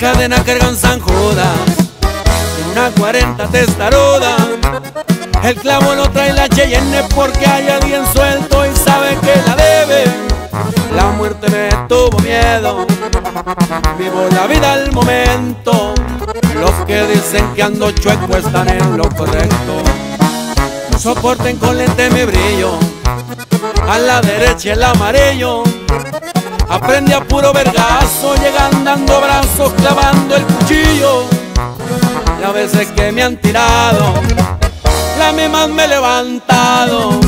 cadena cargan zanjudas, en una 40 testaruda. El clavo lo trae la Cheyenne porque hay alguien suelto y sabe que la debe. La muerte me tuvo miedo, vivo la vida al momento. Los que dicen que ando chueco están en lo correcto. Soporten con lente mi brillo, a la derecha el amarillo. Aprende a puro vergazo, llegan dando brazos, clavando el cuchillo. Las veces que me han tirado, las mismas me he levantado,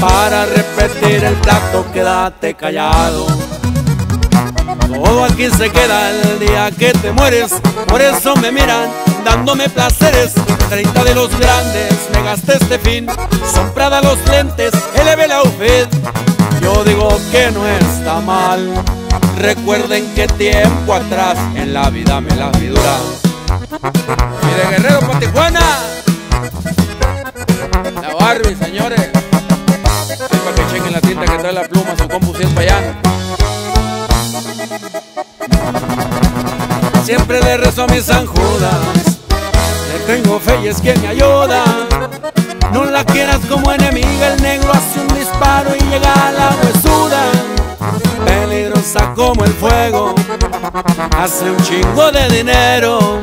para repetir el plato, quédate callado. Todo aquí se queda el día que te mueres, por eso me miran dándome placeres. 30 de los grandes me gasté este fin, son Prada los lentes, eleve la outfit. Yo digo que no está mal, recuerden que tiempo atrás en la vida me las vi duras. Y de Guerrero para Tijuana, La Barbie, señores. Es para que chequen la tinta que trae la pluma, su compu si es payano. Siempre le rezo a mis zanjudas, le tengo fe y es quien me ayuda. No la quieras como enemiga, el negro hace un disparo y llega a la huesuda. Peligrosa como el fuego, hace un chingo de dinero.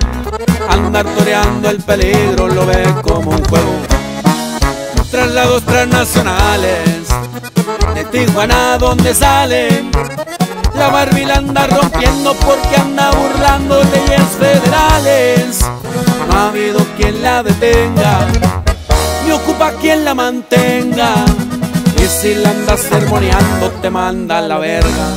Andar toreando el peligro lo ve como un juego. Traslados transnacionales, de Tijuana donde salen. La Barbie la anda rompiendo porque anda burlando leyes federales. No ha habido quien la detenga, ni ocupa quien la mantenga. Y si la andas sermoneando te manda a la verga.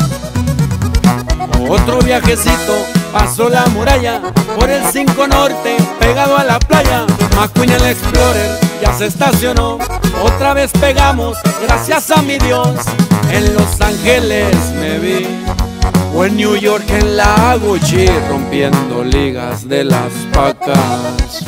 Otro viajecito, pasó la muralla, por el 5 Norte, pegado a la playa. McQueen el Explorer ya se estacionó, otra vez pegamos, gracias a mi Dios. En Los Ángeles me vi, o en New York en la Gucci, rompiendo ligas de las pacas.